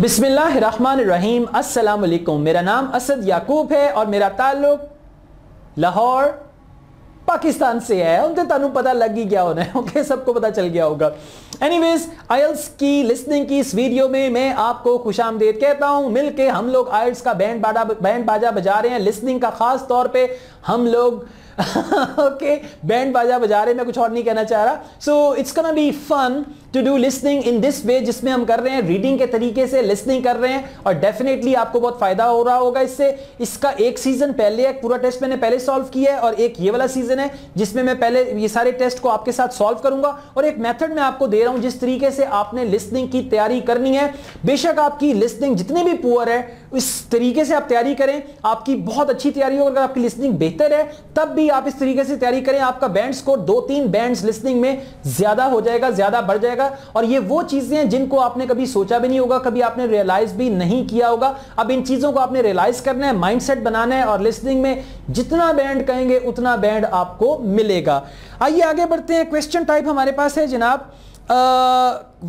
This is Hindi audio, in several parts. बिस्मिल्लाहिर्रहमानिर्रहीम, अस्सलाम वालेकुम। मेरा नाम असद याकूब है और मेरा ताल्लुक लाहौर पाकिस्तान से है। उनसे तानू पता लग ही गया होना है, ओके, सबको पता चल गया होगा। एनीवेज, आईएलटीएस की लिसनिंग की इस वीडियो में मैं आपको खुशामदीद कहता हूं। मिलके हम लोग आईएलटीएस का बैंड बाजा बजा रहे हैं, लिसनिंग का खास तौर पे हम लोग ओके बैंड बाजा बजा रहे हैं, मैं कुछ और नहीं कहना चाह रहा। So it's gonna be fun to do listening in this way, जिसमें हम कर रहे हैं रीडिंग के तरीके से लिसनिंग कर रहे हैं, और डेफिनेटली आपको बहुत फायदा हो रहा होगा इससे। इसका एक सीजन पहले, एक पूरा टेस्ट मैंने पहले सॉल्व किया है, और एक ये वाला सीजन है जिसमें मैं पहले ये सारे टेस्ट को आपके साथ सॉल्व करूंगा, और एक मेथड मैं आपको दे रहा हूं जिस तरीके से आपने लिसनिंग की तैयारी करनी है। बेशक आपकी लिसनिंग जितनी भी पुअर है, इस तरीके से आप तैयारी करें, आपकी बहुत अच्छी तैयारी हो। अगर आपकी लिसनिंग बेहतर है तब भी आप इस तरीके से तैयारी करें, आपका बैंड स्कोर 2-3 बैंड्स लिसनिंग में ज्यादा हो जाएगा, ज्यादा बढ़ जाएगा। और ये वो चीजें हैं जिनको आपने कभी सोचा भी नहीं होगा, कभी आपने रियलाइज भी नहीं किया होगा। अब इन चीजों को आपने रियलाइज करना है, माइंडसेट बनाना है, और लिसनिंग में जितना बैंड कहेंगे उतना बैंड आपको मिलेगा। आइए आगे बढ़ते हैं। क्वेश्चन टाइप हमारे पास है जनाब,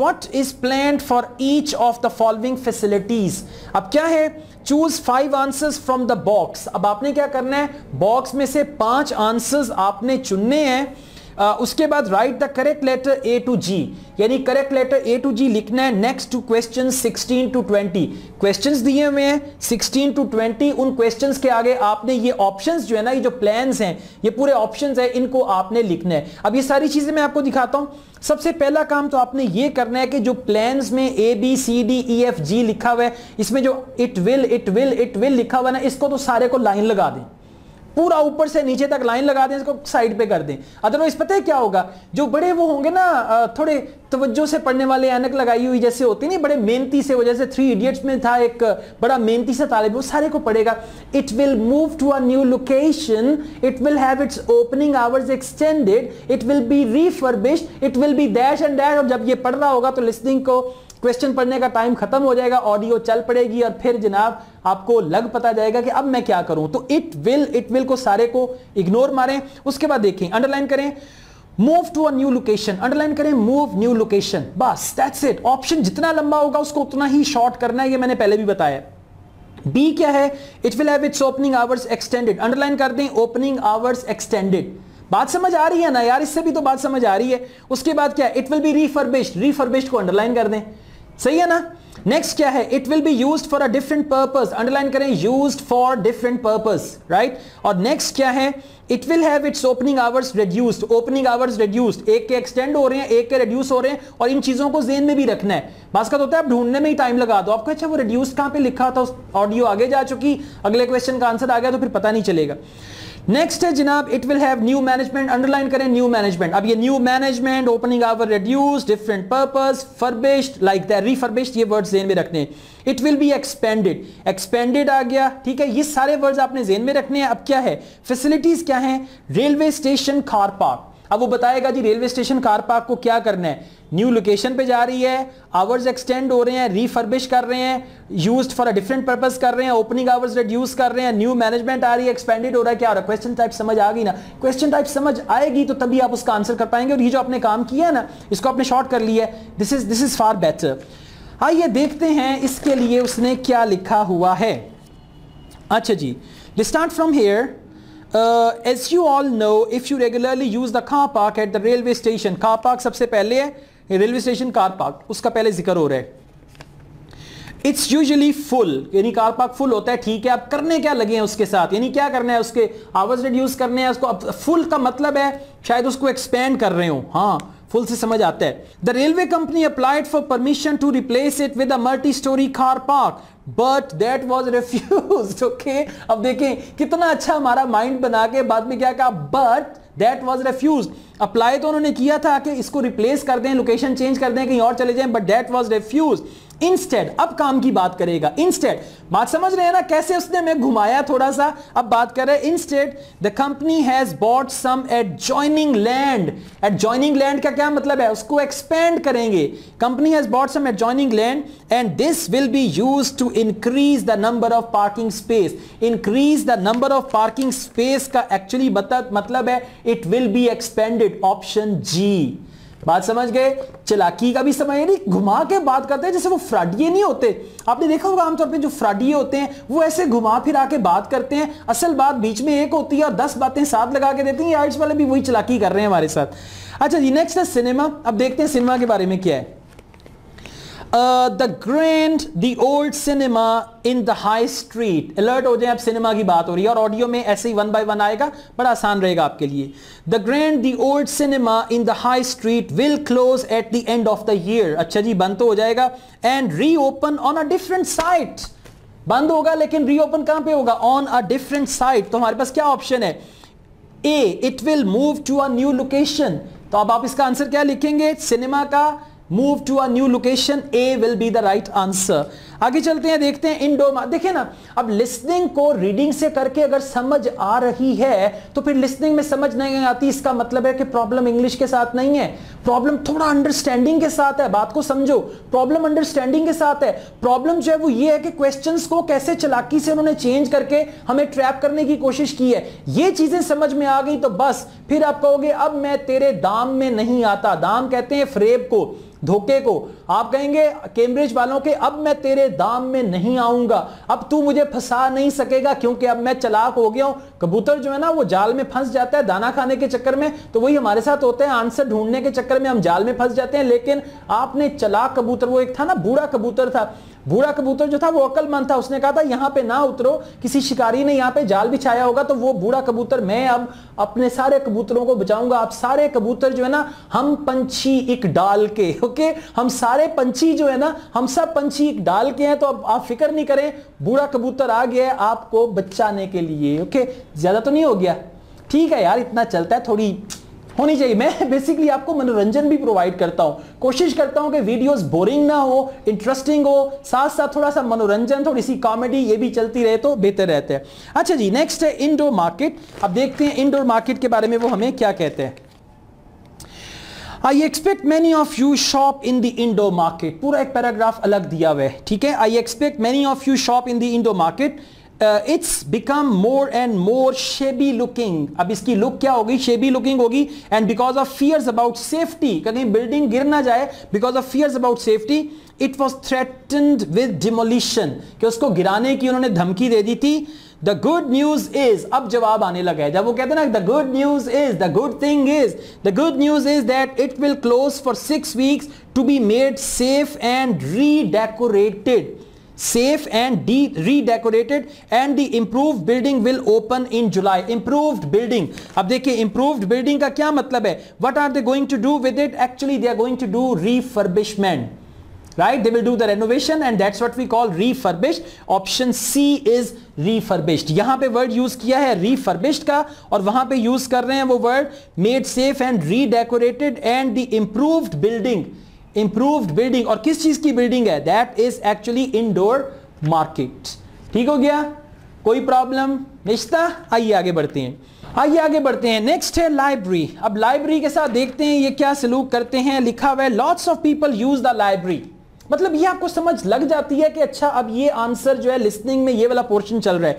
what is planned for each of the following facilities? अब क्या है, choose 5 answers from the box. अब आपने क्या करना है, बॉक्स में से 5 आंसर्स आपने चुनने हैं। उसके बाद write the correct letter A to G, यानी correct letter A to G लिखना है next to question 16 to 20। Questions दिए हुए हैं 16 to 20, उन क्वेश्चंस के आगे आपने ये ऑप्शंस जो है ना, ये जो प्लान्स हैं, ये पूरे ऑप्शंस हैं, इनको आपने लिखना है। अब ये सारी चीजें मैं आपको दिखाता हूं। सबसे पहला काम तो आपने ये करना है कि जो प्लान्स में A B C D E F G लिखा हुआ है, इसमें जो इट विल लिखा हुआ ना, इसको तो सारे को लाइन लगा दें, पूरा ऊपर से नीचे तक लाइन लगा दें, इसको साइड पे कर दें। अदरवाइज पता है क्या होगा, जो बड़े वो होंगे ना, थोड़े तवज्जो से पढ़ने वाले, ऐनक लगाई हुई जैसे होती नहीं, बड़े मेहनती से, वजह से थ्री इडियट्स में था एक बड़ा मेहनती सा तालिब, वो सारे को पढ़ेगा। It will move to a new location, it will have its opening hours extended, it will be refurbished, it will be dash and dash. और जब ये पढ़ रहा होगा तो लिसनिंग को क्वेश्चन पढ़ने का टाइम खत्म हो जाएगा, ऑडियो चल पड़ेगी, और फिर जनाब आपको लग पता जाएगा कि अब मैं क्या करूं। तो इट विल को सारे को इग्नोर मारें। उसके बाद देखें, अंडरलाइन करें move to a new location, underline करें मूव न्यू लोकेशन, बस दैट्स इट। ऑप्शन जितना लंबा होगा उसको उतना ही शॉर्ट करना है, ये मैंने पहले भी बताया। बी क्या है, it will have its opening hours extended, underline कर दें ओपनिंग आवर्स एक्सटेंडेड। बात समझ आ रही है ना यार, इससे भी तो बात समझ आ रही है। उसके बाद क्या, it will be refurbished, refurbished को अंडरलाइन कर दें, सही है ना। नेक्स्ट क्या है, it will be used for a different purpose, underline करें used for different purpose, right. और नेक्स्ट क्या है, it will have its opening hours reduced, opening hours reduced, एक के एक्सटेंड हो रहे हैं, एक के रिड्यूस हो रहे हैं, और इन चीजों को जेन में भी रखना है। बात का तो होता है आप ढूंढने में ही टाइम लगा दो, आपको अच्छा वो रिड्यूस्ड कहां पे लिखा था, ऑडियो आगे जा चुकी, अगले क्वेश्चन का आंसर आ गया तो फिर पता नहीं चलेगा। नेक्स्ट है जनाब, it will have new management, underline करें न्यू मैनेजमेंट। अब ये new management, opening hour reduce, different purpose, furbished, like that, refurbished, ये वर्ड्स जेन में रखने हैं। It will be expanded, expanded आ गया, ठीक है, ये सारे वर्ड्स आपने जेन में रखने हैं। अब क्या है, फैसिलिटीज क्या है, रेलवे स्टेशन, कार पार्क। अब वो बताएगा जी रेलवे स्टेशन कार पार्क को क्या करना है, न्यू लोकेशन पे जा रही है, आवर्स एक्सटेंड हो रहे हैं, रिफर्बिश कर रहे हैं, used for a different purpose कर रहे हैं, ओपनिंग आवर्स रिड्यूस कर रहे हैं, न्यू मैनेजमेंट आ रही है, एक्सपेंडेड हो रहा है, क्या हो रहा है। क्वेश्चन टाइप समझ आ गई ना, क्वेश्चन टाइप समझ आएगी तो तभी आप उसका आंसर कर पाएंगे। और ये जो आपने काम किया है ना, इसको आपने शॉर्ट कर लिया है, दिस इज फार बेटर। आइए देखते हैं इसके लिए उसने क्या लिखा हुआ है। अच्छा जी, let's start from here. As you all know, if you regularly use the car park at the railway station, car park सबसे पहले है, रेलवे स्टेशन कार पार्क उसका पहले जिक्र हो रहा है। इट्स यूजली फुल, यानी कार पार्क फुल होता है, ठीक है। आप करने क्या लगे हैं उसके साथ, यानी क्या करना है, उसके आवर्स रिड्यूस करने हैं उसको। अब फुल का मतलब है शायद उसको एक्सपेंड कर रहे हो, हाँ फुल से समझ आता है। The railway company applied for permission to replace it with a multi storey car park but that was refused, okay. अब देखें कितना अच्छा हमारा माइंड बना के बाद में क्या कहा, but that was refused. Apply तो उन्होंने किया था कि इसको रिप्लेस कर दें, लोकेशन चेंज कर दें, कहीं और चले जाएं, but that was refused. Instead, अब काम की बात करेगा, इंस्टेड, बात समझ रहे हैं ना कैसे उसने हमें घुमाया थोड़ा सा। अब बात कर रहे हैं, instead the company has bought some adjoining land. Adjoining land का क्या मतलब है, उसको एक्सपेंड करेंगे। Company has bought some adjoining land and this will be use to increase the number of parking space. Increase the number of parking space का एक्चुअली मतलब है it will be expanded, option जी। बात समझ गए। चालाकी का भी समय नहीं, घुमा के बात करते हैं, जैसे वो फ्राडिये नहीं होते, आपने देखा होगा आमतौर पे जो फ्राडिये होते हैं वो ऐसे घुमा फिरा के बात करते हैं, असल बात बीच में एक होती है और 10 बातें साथ लगा के देती हैं। आइट्स वाले भी वही चालाकी कर रहे हैं हमारे साथ। अच्छा जी, नेक्स्ट है सिनेमा। अब देखते हैं सिनेमा के बारे में क्या है। The grand, the old cinema in the high street। Alert हो जाए, अब सिनेमा की बात हो रही है और ऑडियो में ऐसे ही वन बाय वन आएगा, बड़ा आसान रहेगा आपके लिए। The grand, the old cinema in the high street will close at the end of the year। अच्छा जी, बंद तो हो जाएगा and reopen on a different site। बंद होगा लेकिन रीओपन कहां पे होगा? On a different site। तो हमारे पास क्या ऑप्शन है? A, it will move to a new location। तो अब आप इसका आंसर क्या लिखेंगे? सिनेमा का Move to a new location, A will be the right answer। आगे चलते हैं, देखते हैं इंडोमा। देखिए ना, अब लिसनिंग को रीडिंग से करके अगर समझ आ रही है तो फिर लिसनिंग में समझ नहीं आती, इसका मतलब है कि प्रॉब्लम इंग्लिश के साथ नहीं है, प्रॉब्लम थोड़ा अंडरस्टैंडिंग के साथ है। बात को समझो, प्रॉब्लम अंडरस्टैंडिंग के साथ है। प्रॉब्लम जो है वो ये है कि क्वेश्चंस को कैसे चालाकी से उन्होंने चेंज करके हमें ट्रैप करने की कोशिश की है। ये चीजें समझ में आ गई तो बस फिर आप कहोगे अब मैं तेरे दाम में नहीं आता। दाम कहते हैं फ्रेब को, धोखे को। आप कहेंगे कैम्ब्रिज वालों के, अब मैं तेरे दाम में नहीं आऊंगा, अब तू मुझे फंसा नहीं सकेगा क्योंकि अब मैं चालाक हो गया हूं। कबूतर जो है ना वो जाल में फंस जाता है दाना खाने के चक्कर में, तो वही हमारे साथ होता है। आंसर ढूंढने के चक्कर में हम जाल में फंस जाते हैं। लेकिन आपने चालाक कबूतर, वो एक था ना बूढ़ा कबूतर था, बूढ़ा कबूतर जो था वो अक्लमंद था, उसने कहा था यहां पे ना उतरो, किसी शिकारी ने यहां पे जाल बिछाया होगा, तो वो बूढ़ा कबूतर मैं अब अपने सारे कबूतरों को बचाऊंगा। आप सारे कबूतर जो है ना, हम पंछी एक डाल के, ओके, हम सारे पंछी जो है ना, हम सब पंछी एक डाल के हैं, तो अब आप फिक्र नहीं करें, बूढ़ा कबूतर आ गया है आपको बचाने के लिए। ओके, ज्यादा तो नहीं हो गया? ठीक है यार, इतना चलता है, थोड़ी होनी चाहिए। मैं बेसिकली आपको मनोरंजन भी प्रोवाइड करता हूं, कोशिश करता हूं कि वीडियोस बोरिंग ना हो, इंटरेस्टिंग हो, साथ साथ थोड़ा सा मनोरंजन, थोड़ी सी कॉमेडी ये भी चलती रहे तो बेहतर रहता है। अच्छा जी, नेक्स्ट है इंडोर मार्केट। अब देखते हैं इंडोर मार्केट के बारे में वो हमें क्या कहते हैं। I expect many of you shop in the indoor market. पूरा एक पैराग्राफ अलग दिया हुआ है, ठीक है। I expect many of you shop in the indoor market, it's become more and more shabby looking. अब इसकी लुक क्या होगी? शेबी लुकिंग होगी। And because of fears about safety, कहीं बिल्डिंग गिर ना जाए, because of fears about safety it was threatened with demolition, कि उसको गिराने की उन्होंने धमकी दे दी थी। द गुड न्यूज इज, अब जवाब आने लगा है, जब वो कहते हैं ना the good news is, the good thing is, the good news is that it will close for 6 weeks to be made safe and redecorated, safe and redecorated, and the improved building will open in July। improved building, अब देखिए improved building का क्या मतलब है? what are they going to do with it? actually they are going to do refurbishment, right? they will do the renovation and that's what we call refurbished। option C is refurbished। यहां पे वर्ड यूज किया है refurbished का, और वहां पे यूज कर रहे हैं वो word made safe and redecorated and the improved building, improved building. और किस चीज की बिल्डिंग है? That is actually indoor market. ठीक हो गया, कोई प्रॉब्लम निश्ता? आइए आगे बढ़ते हैं, आइए आगे बढ़ते हैं। नेक्स्ट है लाइब्रेरी। अब लाइब्रेरी के साथ देखते हैं ये क्या सलूक करते हैं। लिखा हुआ है lots of people use the library, मतलब ये आपको समझ लग जाती है कि अच्छा अब ये आंसर जो है लिसनिंग में ये वाला पोर्शन चल रहा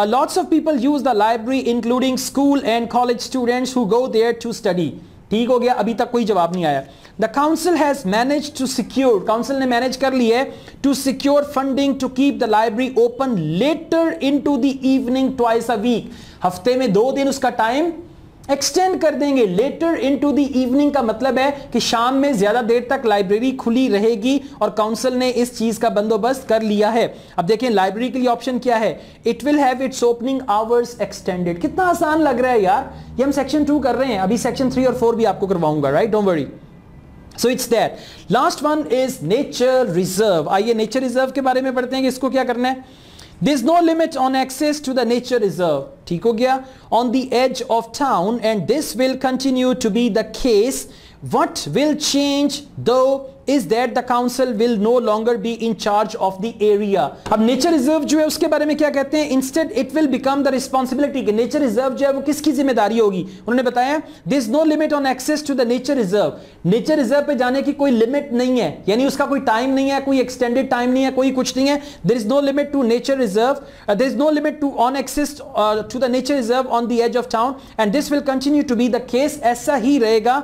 है। Lots of people use the library including school and college students who go there to study. ठीक हो गया, अभी तक कोई जवाब नहीं आया। The council has managed to secure, council ने manage कर ली है to secure funding to keep the library open later into the evening twice a week। हफ्ते में 2 दिन उसका टाइम एक्सटेंड कर देंगे। Later into the evening का मतलब है कि शाम में ज्यादा देर तक लाइब्रेरी खुली रहेगी और काउंसिल ने इस चीज का बंदोबस्त कर लिया है। अब देखें लाइब्रेरी के लिए ऑप्शन क्या है, it will have its opening hours extended. कितना आसान लग रहा है यार, ये हम सेक्शन 2 कर रहे हैं, अभी सेक्शन 3 और 4 भी आपको करवाऊंगा, right? Don't worry. So it's that। Last one is nature reserve। आइए nature reserve के बारे में पढ़ते हैं कि इसको क्या करना है। There is no limit on access to the nature reserve। ठीक हो गया। On the edge of town and this will continue to be the case। What will change though is that the council will no longer be in charge of the area। अब नेचर रिजर्व जो है उसके बारे में क्या कहते हैं? Instead it will become the responsibility। Nature reserve जो है वो किसकी जिम्मेदारी होगी? उन्होंने बताया there is no limit on access to the nature reserve। Nature reserve पे जाने की कोई लिमिट नहीं है, यानी उसका कोई टाइम नहीं है, कोई एक्सटेंडेड टाइम नहीं है, कोई कुछ नहीं है। there is no limit to nature reserve, there is no limit to on access to the nature reserve on the edge of town and this will continue to be the case। ऐसा ही रहेगा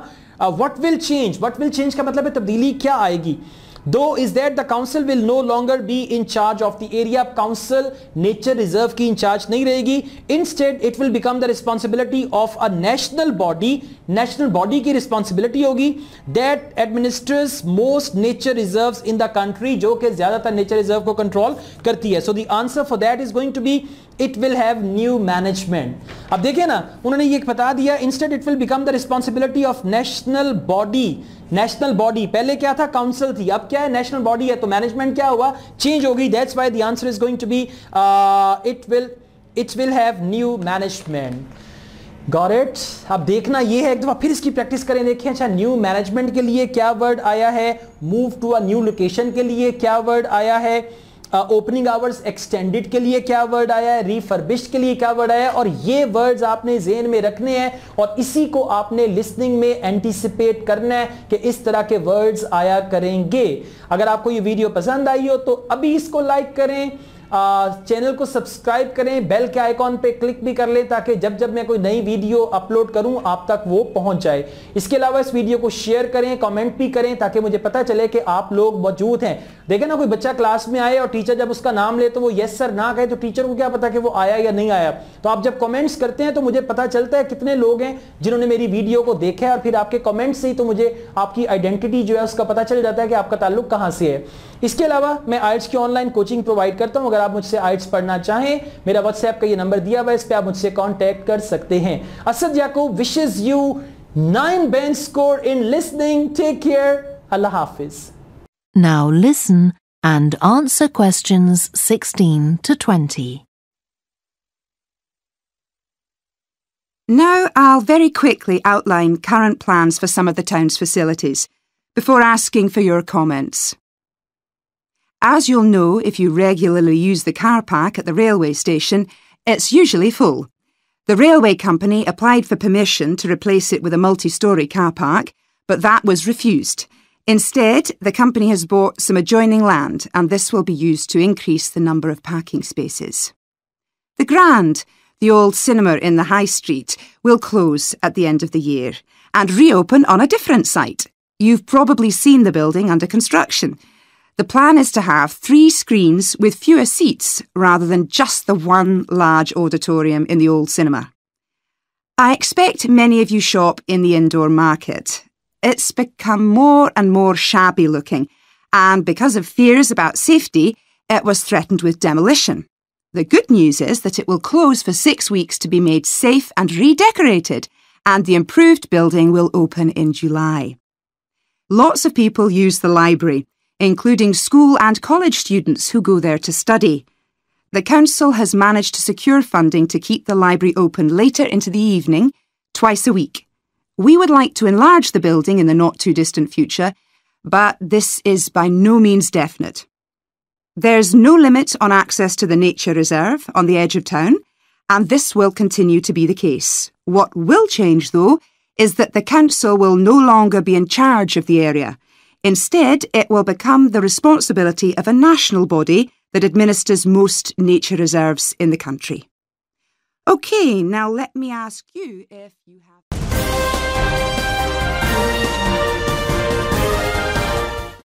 what will change? What will change का मतलब है तब्दीली क्या आएगी? Though is that the council will no longer be in charge of the area. Council nature reserve की in charge नहीं रहेगी. Instead it will become the responsibility of a national body. National body की responsibility होगी that administers most nature reserves in the country, जो कि ज़्यादातर nature reserve को control करती है. So the answer for that is going to be it will have new management. अब देखिए ना, उन्होंने ये बता दिया instead it will become the responsibility of national body. National body पहले क्या था? Council थी, अब क्या है? National body है, तो management क्या हुआ? Change होगी. That's why the answer is going to be it will have new management. Got it? अब देखना ये है, एक दफा फिर इसकी प्रैक्टिस करें, देखें अच्छा न्यू मैनेजमेंट के लिए क्या वर्ड आया है, move to a new location के लिए क्या वर्ड आया है, ओपनिंग आवर्स एक्सटेंडेड के लिए क्या वर्ड आया है, रिफर्बिश्ड के लिए क्या वर्ड आया है, और ये वर्ड्स आपने ज़हन में रखने हैं और इसी को आपने लिसनिंग में एंटीसिपेट करना है कि इस तरह के वर्ड्स आया करेंगे. अगर आपको ये वीडियो पसंद आई हो तो अभी इसको लाइक करें, चैनल को सब्सक्राइब करें, बेल के आइकॉन पे क्लिक भी कर लें ताकि जब जब मैं कोई नई वीडियो अपलोड करूं आप तक वो पहुंच जाए. इसके अलावा इस वीडियो को शेयर करें, कमेंट भी करें ताकि मुझे पता चले कि आप लोग मौजूद हैं. देखें ना, कोई बच्चा क्लास में आए और टीचर जब उसका नाम ले तो वो यस सर ना कहे, तो टीचर को क्या पता कि वो आया या नहीं आया. तो आप जब कमेंट्स करते हैं तो मुझे पता चलता है कितने लोग हैं जिन्होंने मेरी वीडियो को देखा है, और फिर आपके कमेंट से ही तो मुझे आपकी आइडेंटिटी जो है उसका पता चल जाता है कि आपका ताल्लुक कहाँ से है. इसके अलावा मैं IELTS की ऑनलाइन कोचिंग प्रोवाइड करता हूँ. अगर आप मुझसे IELTS पढ़ना चाहें, मेरा व्हाट्सएप का ये नंबर दिया हुआ है, इस पे आप मुझसे कांटेक्ट कर सकते हैं. असद याकूब wishes you 9 band score in listening. Take care. Allah Hafiz. Now listen and answer questions 16 to 20. Now I'll very quickly outline current plans for some of the town's facilities before asking for your comments. As you'll know if you regularly use the car park at the railway station, it's usually full. The railway company applied for permission to replace it with a multi-storey car park, but that was refused. Instead, the company has bought some adjoining land, and this will be used to increase the number of parking spaces. The Grand, the old cinema in the High Street, will close at the end of the year and reopen on a different site. You've probably seen the building under construction. The plan is to have 3 screens with fewer seats rather than just the one large auditorium in the old cinema. I expect many of you shop in the indoor market. It's become more and more shabby looking, and because of fears about safety, it was threatened with demolition. The good news is that it will close for 6 weeks to be made safe and redecorated, and the improved building will open in July. Lots of people use the library, including school and college students who go there to study. The council has managed to secure funding to keep the library open later into the evening, twice a week. We would like to enlarge the building in the not-too-distant future, but this is by no means definite. There's no limit on access to the nature reserve on the edge of town, and this will continue to be the case. What will change, though, is that the council will no longer be in charge of the area. Instead, it will become the responsibility of a national body that administers most nature reserves in the country. Okay, now let me ask you if you have